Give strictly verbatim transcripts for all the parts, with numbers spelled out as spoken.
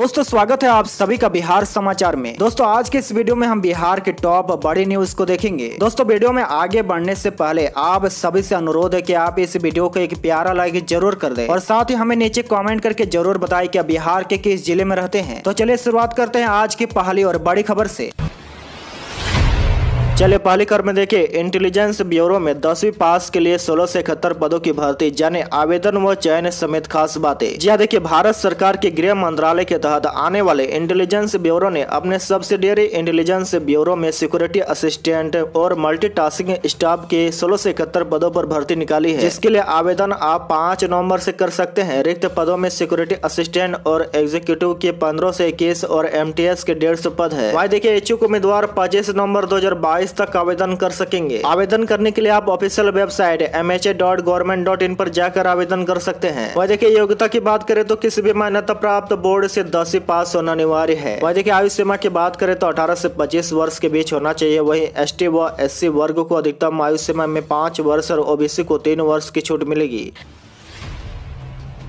दोस्तों स्वागत है आप सभी का बिहार समाचार में। दोस्तों आज के इस वीडियो में हम बिहार के टॉप बड़ी न्यूज को देखेंगे। दोस्तों वीडियो में आगे बढ़ने से पहले आप सभी से अनुरोध है कि आप इस वीडियो को एक प्यारा लाइक जरूर कर दें और साथ ही हमें नीचे कमेंट करके जरूर बताएं कि आप बिहार के किस जिले में रहते हैं। तो चलिए शुरुआत करते हैं आज की पहली और बड़ी खबर से। चलिए पहली खबर में देखिए, इंटेलिजेंस ब्यूरो में दसवीं पास के लिए सोलह से इकहत्तर पदों की भर्ती, जाने आवेदन व चयन समेत खास बातें। जी देखिए, भारत सरकार के गृह मंत्रालय के तहत आने वाले इंटेलिजेंस ब्यूरो ने अपने सब्सिडियरी इंटेलिजेंस ब्यूरो में सिक्योरिटी असिस्टेंट और मल्टीटास्किंग स्टाफ के सोलह से इकहत्तर पदों पर भर्ती निकाली है, जिसके लिए आवेदन आप पाँच नवम्बर से कर सकते हैं। रिक्त पदों में सिक्योरिटी असिस्टेंट और एग्जीक्यूटिव के पंद्रह से इक्कीस और एम टी एस के डेढ़ सौ पद है। वही देखिये, इच्छुक उम्मीदवार पच्चीस नवम्बर दो हजार बाईस इस तक आवेदन कर सकेंगे। आवेदन करने के लिए आप official website M H A dot government dot in पर जाकर आवेदन कर सकते हैं। वह देखिए, योग्यता की बात करें तो किसी भी मान्यता प्राप्त बोर्ड से दसवीं पास होना अनिवार्य है। वह देखिए, आयु सीमा की बात करें तो अठारह से पच्चीस वर्ष के बीच होना चाहिए। वहीं एसटी व एससी वर्ग को अधिकतम आयु सीमा में पाँच वर्ष और ओबीसी को तीन वर्ष की छूट मिलेगी।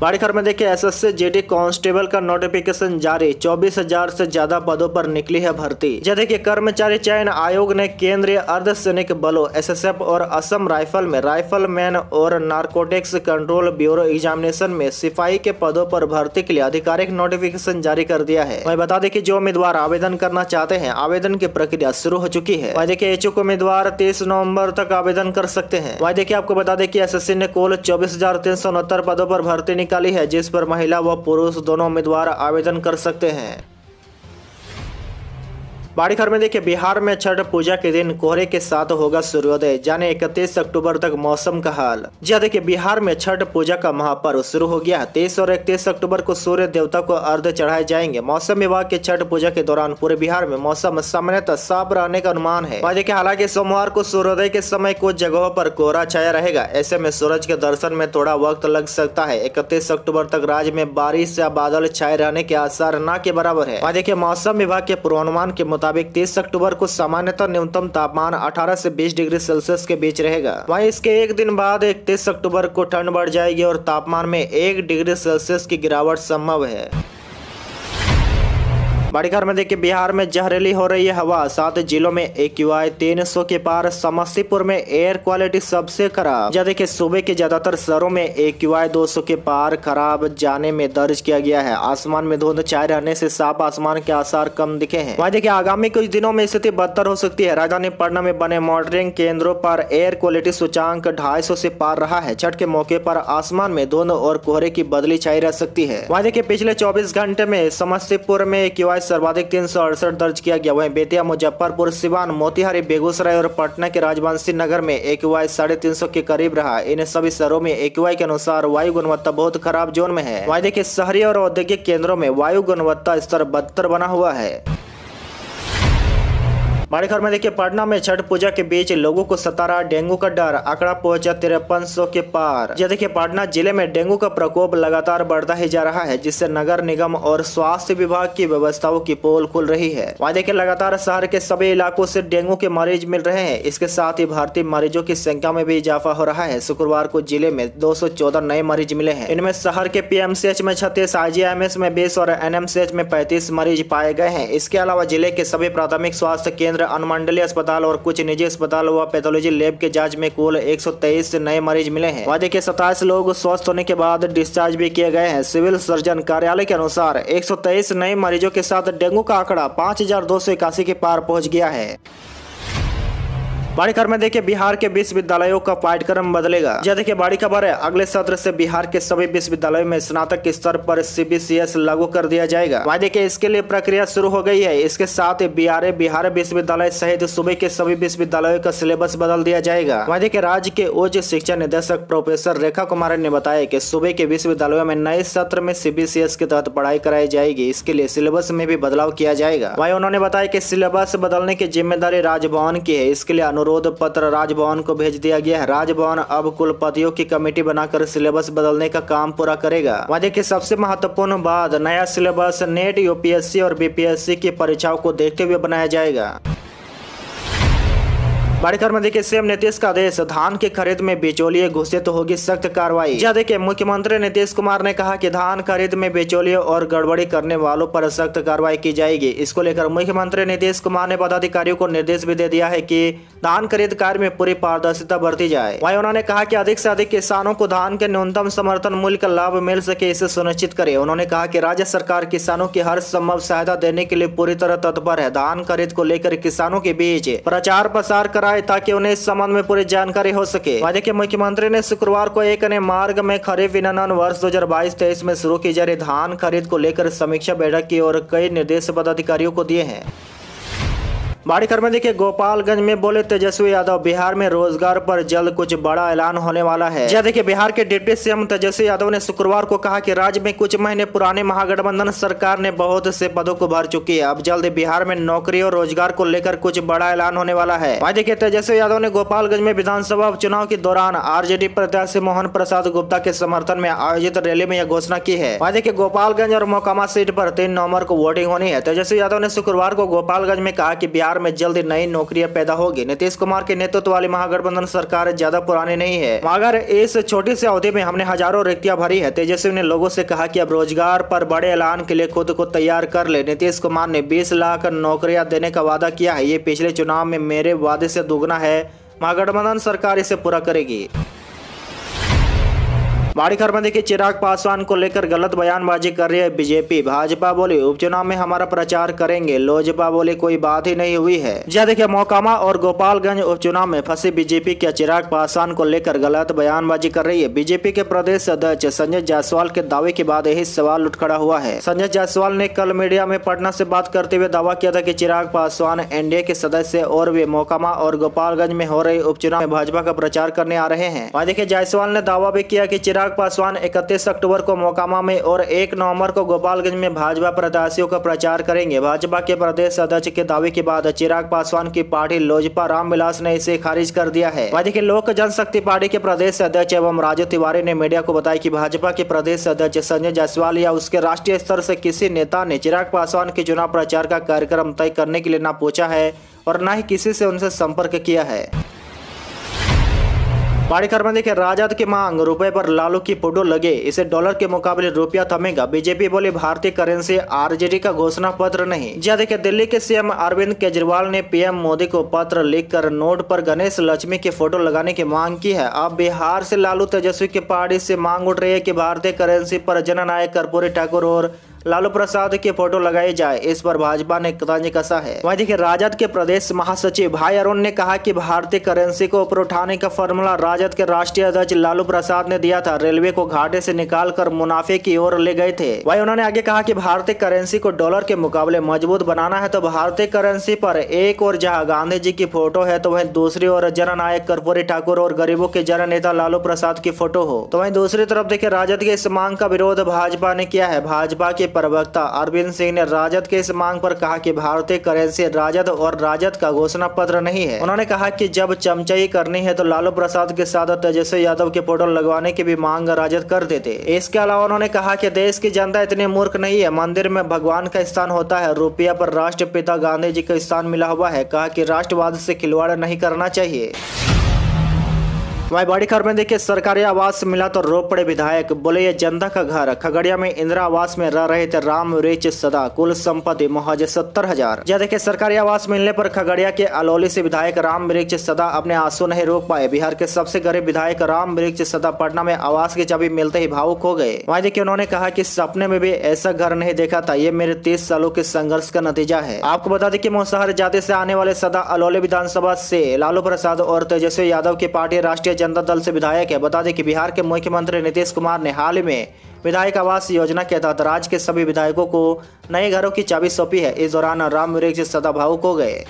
बड़ी खबर में देखिए, एसएससी जेडी कांस्टेबल का नोटिफिकेशन जारी, चौबीस हजार से ज्यादा पदों पर निकली है भर्ती। जैसे देखिए, कर्मचारी चयन आयोग ने केंद्रीय अर्धसैनिक बलों एसएसएफ और असम राइफल में राइफलमैन और नारकोटिक्स कंट्रोल ब्यूरो एग्जामिनेशन में सिपाही के पदों पर भर्ती के लिए आधिकारिक नोटिफिकेशन जारी कर दिया है। मैं बता दें कि जो उम्मीदवार आवेदन करना चाहते हैं, आवेदन की प्रक्रिया शुरू हो चुकी है। वही देखिए, इच्छुक उम्मीदवार तीस नवम्बर तक आवेदन कर सकते हैं। वही देखिए, आपको बता दें कि एसएससी ने कुल चौबीस हजार तीन सौ उनहत्तर पदों पर भर्ती निकाली है, जिस पर महिला व पुरुष दोनों उम्मीदवार आवेदन कर सकते हैं। बड़ी खबर में देखिए, बिहार में छठ पूजा के दिन कोहरे के साथ होगा सूर्योदय, जाने इकतीस अक्टूबर तक मौसम का हाल। जी देखिए, बिहार में छठ पूजा का महापर्व शुरू हो गया है। तेईस और इकतीस अक्टूबर को सूर्य देवता को अर्घ्य चढ़ाए जाएंगे। मौसम विभाग के छठ पूजा के दौरान पूरे बिहार में मौसम सामान्यतः साफ रहने का अनुमान है। वह देखिए, हालांकि सोमवार को सूर्योदय के समय कुछ जगहों पर कोहरा छाया रहेगा, ऐसे में सूरज के दर्शन में थोड़ा वक्त लग सकता है। इकतीस अक्टूबर तक राज्य में बारिश या बादल छाये रहने के आसार न के बराबर है। वह देखिये, मौसम विभाग के पूर्वानुमान के मुताबिक तीस अक्टूबर को सामान्यतः न्यूनतम तापमान अठारह से बीस डिग्री सेल्सियस के बीच रहेगा। वहीं इसके एक दिन बाद इकतीस अक्टूबर को ठंड बढ़ जाएगी और तापमान में एक डिग्री सेल्सियस की गिरावट संभव है। बड़ी खबर में देखिए, बिहार में जहरीली हो रही है हवा, सात जिलों में एक्यूआई तीन सौ के पार, समस्तीपुर में एयर क्वालिटी सबसे खराब। जहाँ देखिए, सूबे के ज्यादातर शहरों में एक्यूआई दो सौ के पार खराब जाने में दर्ज किया गया है। आसमान में धुंध छाये रहने से साफ आसमान के आसार कम दिखे हैं। वहीं देखिए, आगामी कुछ दिनों में स्थिति बदतर हो सकती है। राजधानी पटना में बने मॉनिटरिंग केंद्रों पर एयर क्वालिटी सूचांक ढाई सौ से पार रहा है। छठ के मौके पर आसमान में धुंध और कोहरे की बदली छाई रह सकती है। वहीं देखिए, पिछले चौबीस घंटे में समस्तीपुर में एक्यूआई सर्वाधिक तीन सौ अड़सठ दर्ज किया गया। वहीं बेतिया, मुजफ्फरपुर, सिवान, मोतिहारी, बेगूसराय और पटना के राजवंशी नगर में एक्यूआई साढ़े तीन सौ के करीब रहा। इन सभी शहरों में एक्यूआई के अनुसार वायु गुणवत्ता बहुत खराब जोन में है। वहीं देखिए, शहरी और औद्योगिक केंद्रों में वायु गुणवत्ता स्तर बदतर बना हुआ है। बड़ी खबर में देखिए, पटना में छठ पूजा के बीच लोगों को सता रहा डेंगू का डर, आंकड़ा पहुंचा तिरपन सौ के पार। यह देखिए, पटना जिले में डेंगू का प्रकोप लगातार बढ़ता ही जा रहा है, जिससे नगर निगम और स्वास्थ्य विभाग की व्यवस्थाओं की पोल खुल रही है। वहाँ देखिए, लगातार शहर के सभी इलाकों से डेंगू के मरीज मिल रहे हैं। इसके साथ ही भारतीय मरीजों की संख्या में भी इजाफा हो रहा है। शुक्रवार को जिले में दो सौ चौदह नए मरीज मिले हैं। इनमें शहर के पी एम सी एच में छत्तीस, आई जी एम एस में बीस और एन एम सी एच में पैंतीस मरीज पाए गए हैं। इसके अलावा जिले के सभी प्राथमिक स्वास्थ्य केंद्र, अनुमंडलीय अस्पताल और कुछ निजी अस्पताल व पैथोलॉजी लैब के जांच में कुल एक सौ तेईस नए मरीज मिले हैं। वहीं देखिए, सत्ताईस लोग स्वस्थ होने के बाद डिस्चार्ज भी किए गए हैं। सिविल सर्जन कार्यालय के अनुसार एक सौ तेईस नए मरीजों के साथ डेंगू का आंकड़ा पाँच हजार दो सौ इक्यासी के पार पहुंच गया है। बड़ी खबर में देखिए, बिहार के विश्वविद्यालयों का पाठ्यक्रम बदलेगा। यह देखिए, बड़ी खबर है, अगले सत्र से बिहार के सभी विश्वविद्यालयों में स्नातक स्तर पर सीबीसीएस लागू कर दिया जाएगा। वहाँ देखिए, इसके लिए प्रक्रिया शुरू हो गई है। इसके साथ ही बिहार बिहार विश्वविद्यालय सहित सूबे के सभी विश्वविद्यालयों का सिलेबस बदल दिया जाएगा। वहाँ देखिए, राज्य के उच्च शिक्षा निदेशक प्रोफेसर रेखा कुमार ने बताया की सूबे के विश्वविद्यालयों में नए सत्र में सीबीसीएस के तहत पढ़ाई कराई जाएगी। इसके लिए सिलेबस में भी बदलाव किया जाएगा। वहीं उन्होंने बताया की सिलेबस बदलने की जिम्मेदारी राजभवन की है। इसके लिए अनुरोध पत्र राजभवन को भेज दिया गया है। राजभवन अब कुलपतियों की कमेटी बनाकर सिलेबस बदलने का काम पूरा करेगा। वहाँ देखिए, सबसे महत्वपूर्ण बात, नया सिलेबस नेट, यूपीएससी और बीपीएससी की परीक्षाओं को देखते हुए बनाया जाएगा। बड़ी खबर में देखिए, सीएम नीतीश का आदेश, धान की खरीद में बिचौलिए घुसे तो होगी सख्त कार्रवाई। यह देखिए, मुख्यमंत्री नीतीश कुमार ने कहा कि धान खरीद में बिचौलियों और गड़बड़ी करने वालों पर सख्त कार्रवाई की जाएगी। इसको लेकर मुख्यमंत्री नीतीश कुमार ने पदाधिकारियों को निर्देश भी दे दिया है कि धान खरीद कार्य में पूरी पारदर्शिता बरती जाए। वहीं उन्होंने कहा कि अधिक से अधिक किसानों को धान के न्यूनतम समर्थन मूल्य का लाभ मिल सके, इसे सुनिश्चित करे। उन्होंने कहा कि राज्य सरकार किसानों की हर संभव सहायता देने के लिए पूरी तरह तत्पर है। धान खरीद को लेकर किसानों के बीच प्रचार प्रसार कराए ताकि उन्हें इस संबंध में पूरी जानकारी हो सके। वहीं देखिए, मुख्यमंत्री ने शुक्रवार को एक अन्य मार्ग में खरीफ विनन वर्ष दो हजार बाईस तेईस में शुरू की जा रही धान खरीद को लेकर समीक्षा बैठक की और कई निर्देश पदाधिकारियों को दिए हैं। बड़ी खबर में देखिए, गोपालगंज में बोले तेजस्वी यादव, बिहार में रोजगार पर जल्द कुछ बड़ा ऐलान होने वाला है। यह देखिए, बिहार के डिप्टी सीएम तेजस्वी यादव ने शुक्रवार को कहा कि राज्य में कुछ महीने पुराने महागठबंधन सरकार ने बहुत से पदों को भर चुकी है। अब जल्द बिहार में नौकरी और रोजगार को लेकर कुछ बड़ा ऐलान होने वाला है। वहीं देखिए, तेजस्वी यादव ने गोपालगंज में विधानसभा उपचुनाव के दौरान आरजेडी प्रत्याशी मोहन प्रसाद गुप्ता के समर्थन में आयोजित रैली में यह घोषणा की है। वहीं देखिए, गोपालगंज और मोकामा सीट पर तीन नवंबर को वोटिंग होनी है। तेजस्वी यादव ने शुक्रवार को गोपालगंज में कहा कि बिहार में जल्द नई नौकरियां पैदा होगी। नीतीश कुमार के नेतृत्व वाली महागठबंधन सरकार ज्यादा पुरानी नहीं है, मगर इस छोटी सी अवधि में हमने हजारों रिक्तियां भरी है। तेजस्वी ने लोगों से कहा कि अब रोजगार पर बड़े ऐलान के लिए खुद को तैयार कर ले। नीतीश कुमार ने बीस लाख नौकरियां देने का वादा किया है। ये पिछले चुनाव में मेरे वादे से दोगुना है। महागठबंधन सरकार इसे पूरा करेगी। बड़ी खबर में देखिए, चिराग पासवान को लेकर गलत बयानबाजी कर रही है बीजेपी। भाजपा बोली उपचुनाव में हमारा प्रचार करेंगे। लोजपा बोली कोई बात ही नहीं हुई है। यह देखिए, मोकामा और गोपालगंज उपचुनाव में फंसी बीजेपी क्या चिराग पासवान को लेकर गलत बयानबाजी कर रही है। बीजेपी के प्रदेश अध्यक्ष संजय जायसवाल के दावे के बाद यही सवाल उठ खड़ा हुआ है। संजय जायसवाल ने कल मीडिया में पटना से बात करते हुए दावा किया था कि चिराग पासवान एनडीए के सदस्य और वे मोकामा और गोपालगंज में हो रहे उपचुनाव में भाजपा का प्रचार करने आ रहे हैं। वहाँ देखिए, जायसवाल ने दावा भी किया कि चिराग चिराग पासवान इकतीस अक्टूबर को मोकामा में और एक नवंबर को गोपालगंज में भाजपा प्रत्याशियों का प्रचार करेंगे। भाजपा के प्रदेश अध्यक्ष के दावे के बाद चिराग पासवान की पार्टी लोजपा रामविलास ने इसे खारिज कर दिया है। वहीं देखिए, लोक जनशक्ति पार्टी के प्रदेश अध्यक्ष एवं राजू तिवारी ने मीडिया को बताया कि भाजपा के प्रदेश अध्यक्ष संजय जायसवाल या उसके राष्ट्रीय स्तर से किसी नेता ने चिराग पासवान के चुनाव प्रचार का कार्यक्रम तय करने के लिए न पूछा है और न ही किसी से उनसे संपर्क किया है। बड़ी खबर में देखिए, राजद की मांग, रुपए पर लालू की फोटो लगे, इसे डॉलर के मुकाबले रुपया थमेगा। बीजेपी बोली भारतीय करेंसी आरजेडी का घोषणा पत्र नहीं। जी देखिए, दिल्ली के सीएम अरविंद केजरीवाल ने पीएम मोदी को पत्र लिखकर नोट पर गणेश लक्ष्मी की फोटो लगाने की मांग की है। अब बिहार से लालू तेजस्वी की पार्टी से मांग उठ रही है कि भारतीय करेंसी पर जननायक कर्पूरी ठाकुर और लालू प्रसाद की फोटो लगाई जाए। इस पर भाजपा ने तंज कसा है। वहीं देखिए, राजद के प्रदेश महासचिव भाई अरुण ने कहा कि भारतीय करेंसी को ऊपर उठाने का फॉर्मूला राजद के राष्ट्रीय अध्यक्ष लालू प्रसाद ने दिया था। रेलवे को घाटे से निकालकर मुनाफे की ओर ले गए थे। वहीं उन्होंने आगे कहा कि भारतीय करेंसी को डॉलर के मुकाबले मजबूत बनाना है तो भारतीय करेंसी पर एक और जहाँ गांधी जी की फोटो है तो वहीं दूसरी ओर जननायक कर्पूरी ठाकुर और गरीबों के जन नेता लालू प्रसाद की फोटो हो। तो वहीं दूसरी तरफ देखिए, राजद की इस मांग का विरोध भाजपा ने किया है। भाजपा के प्रवक्ता अरविंद सिंह ने राजद के इस मांग पर कहा कि भारतीय करेंसी राजद और राजद का घोषणा पत्र नहीं है। उन्होंने कहा कि जब चमचाई करनी है तो लालू प्रसाद के साथ तेजस्वी यादव के फोटो लगवाने की भी मांग राजद कर देते। इसके अलावा उन्होंने कहा कि देश की जनता इतनी मूर्ख नहीं है। मंदिर में भगवान का स्थान होता है, रुपया पर राष्ट्रपिता गांधी जी का स्थान मिला हुआ है। कहा कि राष्ट्रवाद से खिलवाड़ नहीं करना चाहिए। वहीं बड़ी खबर में देखिए, सरकारी आवास मिला तो रो पड़े विधायक, बोले ये जनता का घर। खगड़िया में इंदिरा आवास में रह रहे थे राम वृक्ष सदा, कुल संपत्ति महज सत्तर हजार। यह देखिए, सरकारी आवास मिलने पर खगड़िया के अलौली से विधायक राम वृक्ष सदा अपने आंसू नहीं रोक पाए। बिहार के सबसे गरीब विधायक राम वृक्ष सदा पटना में आवास की चाबी मिलते ही भावुक हो गए। वहीं देखिए, उन्होंने कहा कि सपने में भी ऐसा घर नहीं देखा था। ये मेरे तीस सालों के संघर्ष का नतीजा है। आपको बता दें कि मुसहर जाति से आने वाले सदा अलौली विधानसभा से लालू प्रसाद और तेजस्वी यादव की पार्टी राष्ट्रीय जनता दल से विधायक है। बता दें कि बिहार के मुख्यमंत्री नीतीश कुमार ने हाल ही में विधायक आवास योजना के तहत राज्य के सभी विधायकों को नए घरों की चाबी सौंपी है। इस दौरान राम वृक्ष सदा भावुक हो गए।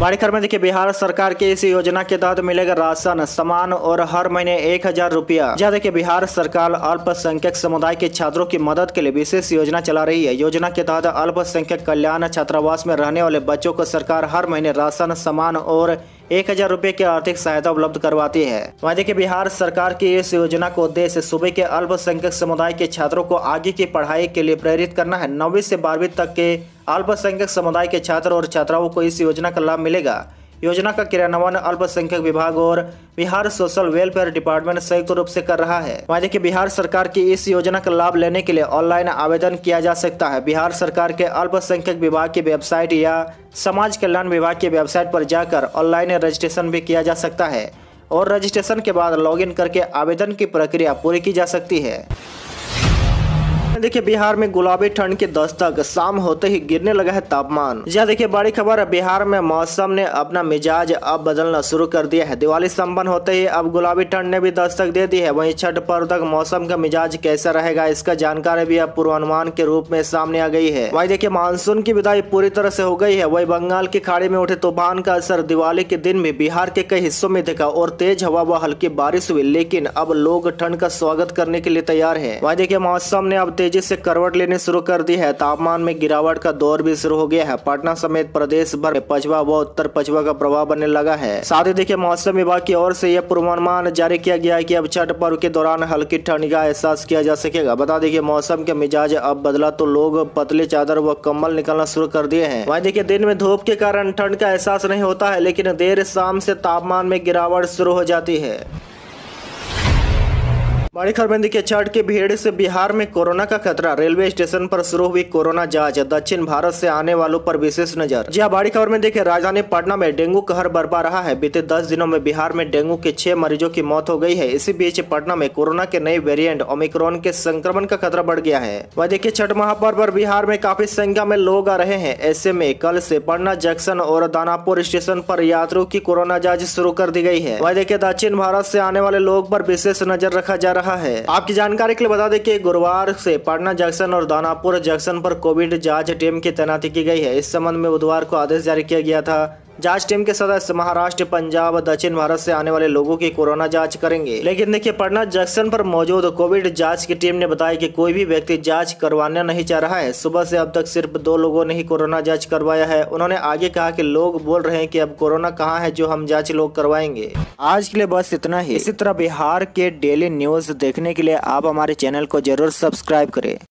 बड़ी खबर में देखिए, बिहार सरकार की इस योजना के तहत मिलेगा राशन सामान और हर महीने एक हजार रुपया। जहाँ देखिए, बिहार सरकार अल्पसंख्यक समुदाय के छात्रों की मदद के लिए विशेष योजना चला रही है। योजना के तहत अल्पसंख्यक कल्याण छात्रावास में रहने वाले बच्चों को सरकार हर महीने राशन सामान और एक हजार रूपए की आर्थिक सहायता उपलब्ध करवाती है। वहाँ देखिए बिहार सरकार की इस योजना का उद्देश्य सूबे के अल्पसंख्यक समुदाय के छात्रों को आगे की पढ़ाई के लिए प्रेरित करना है। नौवीं से बारहवीं तक के अल्पसंख्यक समुदाय के छात्र और छात्राओं को इस योजना का लाभ मिलेगा। योजना का क्रियान्वयन अल्पसंख्यक विभाग और बिहार सोशल वेलफेयर डिपार्टमेंट संयुक्त रूप से कर रहा है। वहाँ देखिए बिहार सरकार की इस योजना का लाभ लेने के लिए ऑनलाइन आवेदन किया जा सकता है। बिहार सरकार के अल्पसंख्यक विभाग की वेबसाइट या समाज कल्याण विभाग की वेबसाइट पर जाकर ऑनलाइन रजिस्ट्रेशन भी किया जा सकता है और रजिस्ट्रेशन के बाद लॉगिन करके आवेदन की प्रक्रिया पूरी की जा सकती है। देखिए बिहार में गुलाबी ठंड की दस्तक, शाम होते ही गिरने लगा है तापमान। यह देखिए बड़ी खबर है, बिहार में मौसम ने अपना मिजाज अब बदलना शुरू कर दिया है। दिवाली संपन्न होते ही अब गुलाबी ठंड ने भी दस्तक दे दी है। वहीं छठ पर्व तक मौसम का मिजाज कैसा रहेगा इसका जानकारी भी अब पूर्वानुमान के रूप में सामने आ गई है। वहीं देखिये मानसून की विदाई पूरी तरह से हो गई है। वही बंगाल की खाड़ी में उठे तूफान का असर दिवाली के दिन में बिहार के कई हिस्सों में दिखा और तेज हवा व हल्की बारिश हुई, लेकिन अब लोग ठंड का स्वागत करने के लिए तैयार है। वहीं देखिये मौसम ने अब तेजी से करवट लेने शुरू कर दी है। तापमान में गिरावट का दौर भी शुरू हो गया है। पटना समेत प्रदेश भर में पछवा व उत्तर पछवा का प्रभाव बनने लगा है। साथ ही देखिए मौसम विभाग की ओर से यह पूर्वानुमान जारी किया गया है कि अब छठ पर्व के दौरान हल्की ठंड का एहसास किया जा सकेगा। बता देखिए मौसम का मिजाज अब बदला तो लोग पतले चादर व कम्बल निकालना शुरू कर दिए है। वहीं देखिये दिन में धूप के कारण ठंड का एहसास नहीं होता है, लेकिन देर शाम से तापमान में गिरावट शुरू हो जाती है। बड़ी खबर देखिए छठ की भीड़ से बिहार में कोरोना का खतरा, रेलवे स्टेशन पर शुरू हुई कोरोना जांच, दक्षिण भारत से आने वालों पर विशेष नजर। जी हाँ, बड़ी खबर में देखिए राजधानी पटना में डेंगू कहर बरपा रहा है। बीते दस दिनों में बिहार में डेंगू के छह मरीजों की मौत हो गई है। इसी बीच पटना में कोरोना के नए वेरिएंट ओमिक्रॉन के संक्रमण का खतरा बढ़ गया है। वह देखिये छठ महापर्व पर बिहार में काफी संख्या में लोग आ रहे हैं। ऐसे में कल से पटना जंक्शन और दानापुर स्टेशन पर यात्रियों की कोरोना जाँच शुरू कर दी गयी है। वह देखिये दक्षिण भारत से आने वाले लोग पर विशेष नजर रखा जा रहा है है। आपकी जानकारी के लिए बता दें कि गुरुवार से पटना जंक्शन और दानापुर जंक्शन पर कोविड जांच टीम की तैनाती की गई है। इस संबंध में बुधवार को आदेश जारी किया गया था। जांच टीम के सदस्य महाराष्ट्र, पंजाब, दक्षिण भारत से आने वाले लोगों की कोरोना जांच करेंगे। लेकिन देखिए पटना जंक्शन पर मौजूद कोविड जांच की टीम ने बताया कि कोई भी व्यक्ति जांच करवाना नहीं चाह रहा है। सुबह से अब तक सिर्फ दो लोगों ने ही कोरोना जांच करवाया है। उन्होंने आगे कहा कि लोग बोल रहे हैं कि अब कोरोना कहाँ है जो हम जाँच लोग करवाएंगे। आज के लिए बस इतना ही। इसी तरह बिहार के डेली न्यूज देखने के लिए आप हमारे चैनल को जरूर सब्सक्राइब करें।